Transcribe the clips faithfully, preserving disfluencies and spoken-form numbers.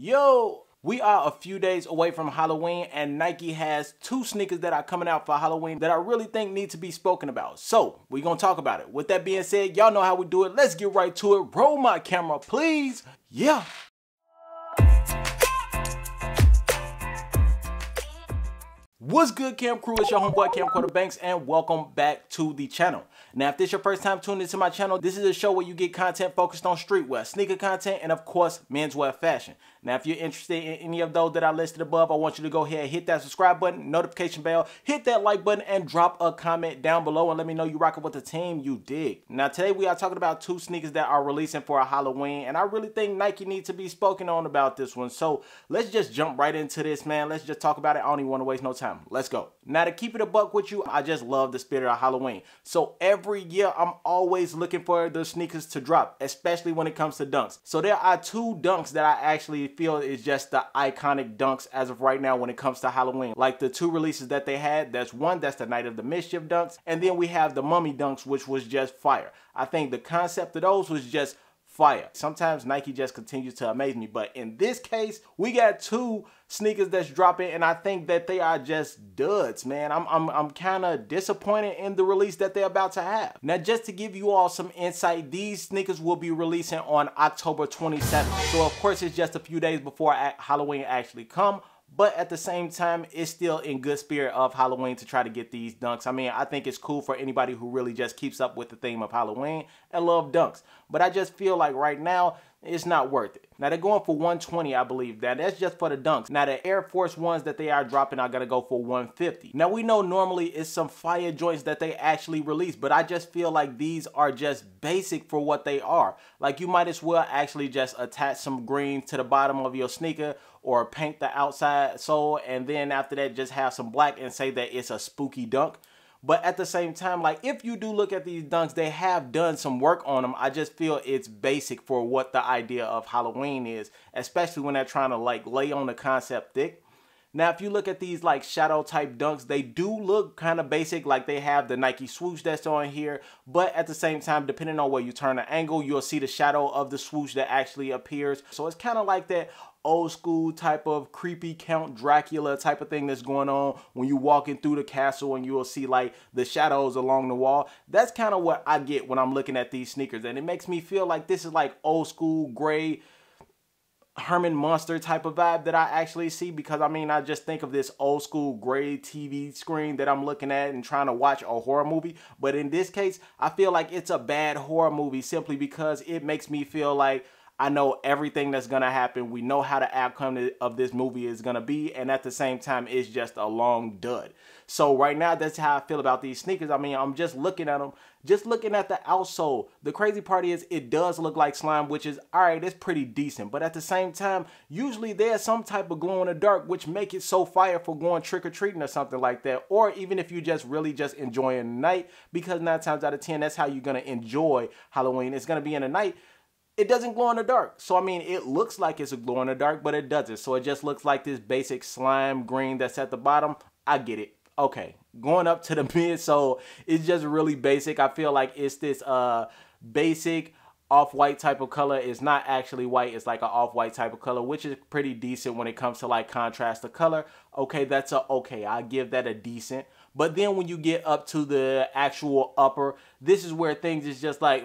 Yo, we are a few days away from Halloween, and Nike has two sneakers that are coming out for Halloween that I really think need to be spoken about. So we're gonna talk about it. With that being said, y'all know how we do it. Let's get right to it. Roll my camera, please. Yeah. What's good, Cam Crew? It's your homeboy Camcorder Banks, and welcome back to the channel. Now, if this is your first time tuning into my channel, this is a show where you get content focused on streetwear, sneaker content, and of course, menswear fashion. Now, if you're interested in any of those that I listed above, I want you to go ahead and hit that subscribe button, notification bell, hit that like button, and drop a comment down below and let me know you rocking with the team, you dig. Now, today we are talking about two sneakers that are releasing for a Halloween, and I really think Nike needs to be spoken on about this one. So let's just jump right into this, man. Let's just talk about it. I don't even want to waste no time. Let's go. Now, to keep it a buck with you, I just love the spirit of Halloween. So every year, I'm always looking for the sneakers to drop, especially when it comes to dunks. So there are two dunks that I actually feel is just the iconic dunks as of right now when it comes to Halloween. Like the two releases that they had, that's one, that's the Night of the Mischief dunks. And then we have the Mummy dunks, which was just fire. I think the concept of those was just fire. Sometimes Nike just continues to amaze me, but in this case, we got two sneakers that's dropping, and I think that they are just duds, man. I'm, I'm, I'm kind of disappointed in the release that they're about to have. Now, just to give you all some insight, these sneakers will be releasing on October twenty-seventh. So, of course, it's just a few days before Halloween actually come. But at the same time, it's still in good spirit of Halloween to try to get these dunks. I mean, I think it's cool for anybody who really just keeps up with the theme of Halloween and love dunks. But I just feel like right now, it's not worth it. Now, they're going for one twenty, I believe. That that's just for the dunks. Now, the Air Force ones that they are dropping are going to go for one fifty. Now, we know normally it's some fire joints that they actually release, but I just feel like these are just basic for what they are. Like, you might as well actually just attach some green to the bottom of your sneaker or paint the outside sole, and then after that just have some black and say that it's a spooky dunk. But at the same time, like, if you do look at these dunks, they have done some work on them. I just feel it's basic for what the idea of Halloween is, especially when they're trying to, like, lay on the concept thick. Now, if you look at these, like, shadow type dunks, they do look kind of basic. Like, they have the Nike swoosh that's on here, but at the same time, depending on where you turn the angle, you'll see the shadow of the swoosh that actually appears. So it's kind of like that old school type of creepy Count Dracula type of thing that's going on when you're walking through the castle and you will see like the shadows along the wall. That's kind of what I get when I'm looking at these sneakers, and it makes me feel like this is like old school gray Herman Munster type of vibe that I actually see, because I mean, I just think of this old school gray T V screen that I'm looking at and trying to watch a horror movie. But in this case, I feel like it's a bad horror movie simply because it makes me feel like I know everything that's gonna happen. We know how the outcome of this movie is gonna be, and at the same time, it's just a long dud. So right now, that's how I feel about these sneakers. I mean, I'm just looking at them, just looking at the outsole. The crazy part is it does look like slime, which is, all right, it's pretty decent. But at the same time, usually there's some type of glow in the dark, which make it so fire for going trick-or-treating or something like that. Or even if you just really just enjoying the night, because nine times out of ten, that's how you're gonna enjoy Halloween. It's gonna be in the night. It doesn't glow in the dark. So, I mean, it looks like it's a glow in the dark, but it doesn't. So, it just looks like this basic slime green that's at the bottom. I get it. Okay. Going up to the mid, so it's just really basic. I feel like it's this uh, basic off-white type of color. It's not actually white. It's like an off-white type of color, which is pretty decent when it comes to, like, contrast of color. Okay, that's a okay. I give that a decent. But then when you get up to the actual upper, this is where things is just like...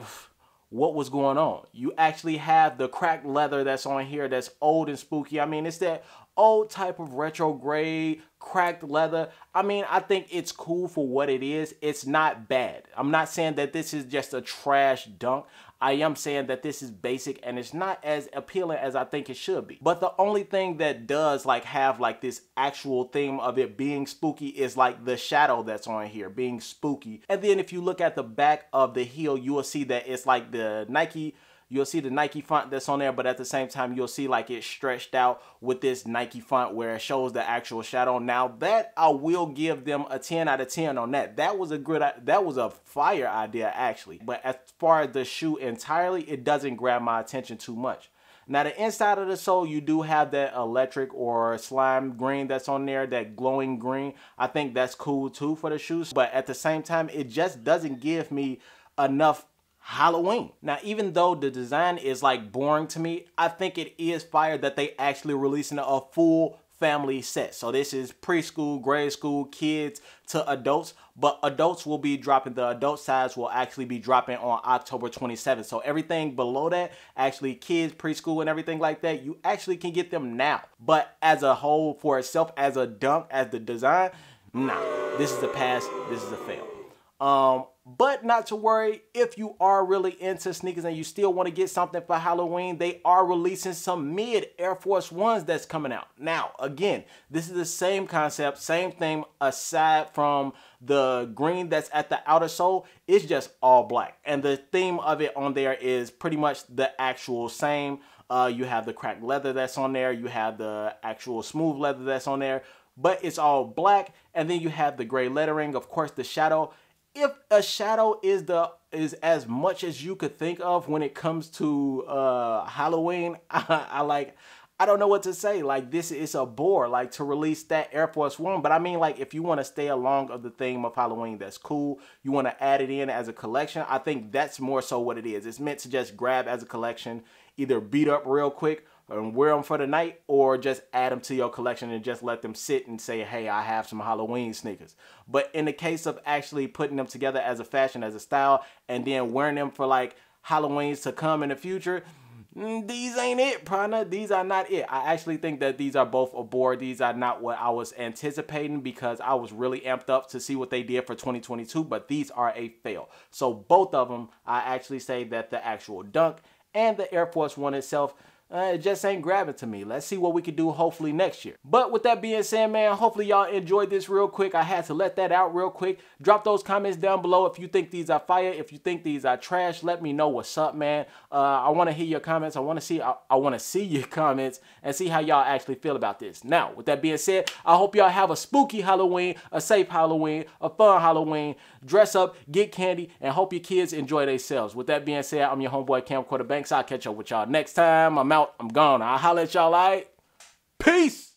what was going on? You actually have the cracked leather that's on here that's old and spooky. I mean, it's that old type of retrograde cracked leather. I mean, I think it's cool for what it is. It's not bad. I'm not saying that this is just a trash dunk. I am saying that this is basic and it's not as appealing as I think it should be. But the only thing that does like have like this actual theme of it being spooky is like the shadow that's on here being spooky. And then if you look at the back of the heel, you will see that it's like the Nike. You'll see the Nike font that's on there, but at the same time, you'll see like it's stretched out with this Nike font where it shows the actual shadow. Now that I will give them a ten out of ten on that. That was a good, that was a fire idea actually. But as far as the shoe entirely, it doesn't grab my attention too much. Now the inside of the sole, you do have that electric or slime green that's on there, that glowing green. I think that's cool too for the shoes, but at the same time, it just doesn't give me enough Halloween. Now, even though the design is like boring to me, I think it is fire that they actually releasing a full family set. So this is preschool, grade school, kids to adults, but adults will be dropping, the adult size will actually be dropping on October twenty-seventh. So everything below that, actually kids, preschool and everything like that, you actually can get them now. But as a whole, for itself, as a dunk, as the design, nah, this is a pass, this is a fail. Um, but not to worry, if you are really into sneakers and you still want to get something for Halloween, they are releasing some mid Air Force ones that's coming out. Now, again, this is the same concept, same thing, aside from the green that's at the outer sole, it's just all black. And the theme of it on there is pretty much the actual same. Uh, you have the cracked leather that's on there, you have the actual smooth leather that's on there, but it's all black. And then you have the gray lettering, of course, the shadow. If a shadow is the is as much as you could think of when it comes to uh, Halloween, I, I like, I don't know what to say. Like, this is a bore, like, to release that Air Force one. But I mean, like, if you want to stay along of the theme of Halloween, that's cool. You want to add it in as a collection. I think that's more so what it is. It's meant to just grab as a collection, either beat up real quick and wear them for the night, or just add them to your collection and just let them sit and say, hey, I have some Halloween sneakers. But in the case of actually putting them together as a fashion, as a style, and then wearing them for like Halloweens to come in the future, these ain't it, Prana. These are not it. I actually think that these are both a bore. These are not what I was anticipating, because I was really amped up to see what they did for twenty twenty-two, but these are a fail. So both of them, I actually say that the actual dunk and the Air Force one itself, Uh, it just ain't grabbing to me. Let's see what we can do hopefully next year. But with that being said, man, hopefully y'all enjoyed this real quick. I had to let that out real quick. Drop those comments down below if you think these are fire. If you think these are trash, let me know what's up, man. Uh, I want to hear your comments. I want to see I, I want to see your comments and see how y'all actually feel about this. Now, with that being said, I hope y'all have a spooky Halloween, a safe Halloween, a fun Halloween. Dress up, get candy, and hope your kids enjoy themselves. With that being said, I'm your homeboy, Camcorder Banks. I'll catch up with y'all next time. I'm out. I'm gone. I'll holler at y'all, all right? Peace!